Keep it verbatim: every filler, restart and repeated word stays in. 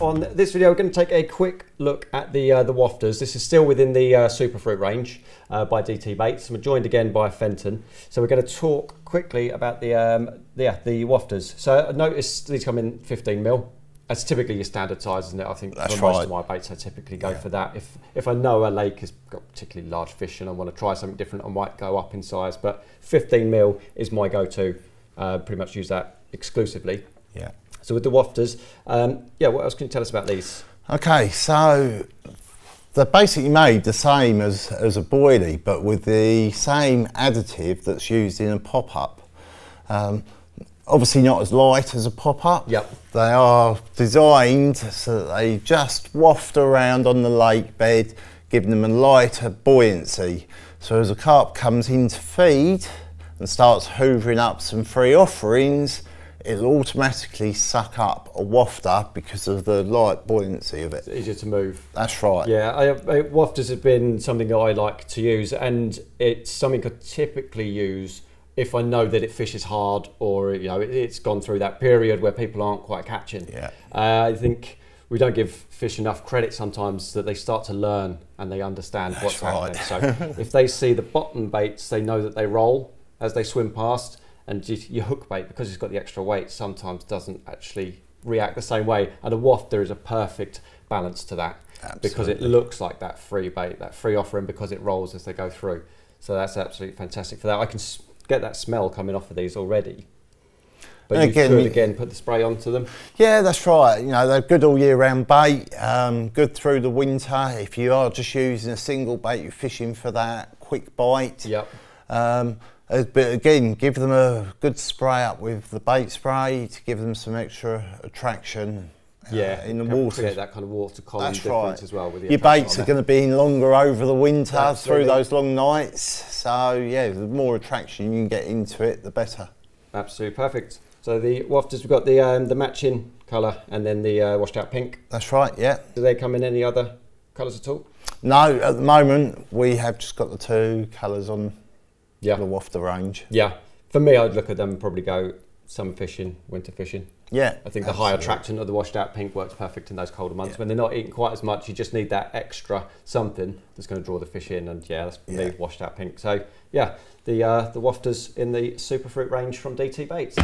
on this video, we're going to take a quick look at the uh, the wafters. This is still within the uh, Superfruit range uh, by D T Baits, and we're joined again by Fenton. So we're going to talk quickly about the um, yeah the wafters. So I noticed these come in fifteen mil. That's typically your standard size, isn't it? I think that's for most right. of my baits, I typically go yeah. for that. If if I know a lake has got particularly large fish and I want to try something different, I might go up in size. But fifteen mil is my go-to. Uh, pretty much use that exclusively. Yeah. So with the wafters, um, yeah. What else can you tell us about these? Okay, so they're basically made the same as as a boilie, but with the same additive that's used in a pop-up. Um, Obviously not as light as a pop-up. Yep. They are designed so that they just waft around on the lake bed, giving them a lighter buoyancy. So as a carp comes in to feed and starts hoovering up some free offerings, it'll automatically suck up a wafter because of the light buoyancy of it. It's easier to move. That's right. Yeah, I, I, wafters have been something that I like to use, and it's something I typically use if I know that it fishes hard, or you know it, it's gone through that period where people aren't quite catching. Yeah. Uh, I think we don't give fish enough credit sometimes that they start to learn and they understand That's what's right. happening. So if they see the bottom baits, they know that they roll as they swim past, and your hook bait, because it's got the extra weight, sometimes doesn't actually react the same way. And a wafter is a perfect balance to that. Absolutely. Because it looks like that free bait, that free offering, because it rolls as they go through. So that's absolutely fantastic for that. I can get that smell coming off of these already. But and you again, could again put the spray onto them? Yeah, that's right. You know, they're good all year round bait, um, good through the winter. If you are just using a single bait, you're fishing for that quick bite. Yep. Um, but again, give them a good spray up with the bait spray to give them some extra attraction. Yeah, uh, in the water, create that kind of water column difference right. as well. With the Your baits are going to be in longer over the winter Absolutely. through those long nights. So yeah, the more attraction you can get into it, the better. Absolutely perfect. So the wafters, we've got the um, the matching colour and then the uh, washed out pink. That's right. Yeah. Do they come in any other colours at all? No, at the moment we have just got the two colours on yeah. the wafter range. Yeah. For me, I'd look at them and probably go summer fishing, winter fishing. Yeah, I think the absolutely. high attractant of the washed out pink works perfect in those colder months yeah. when they're not eating quite as much. You just need that extra something that's going to draw the fish in, and yeah, that's yeah. the washed out pink. So yeah, the uh, the wafters in the Superfruit range from D T Baits.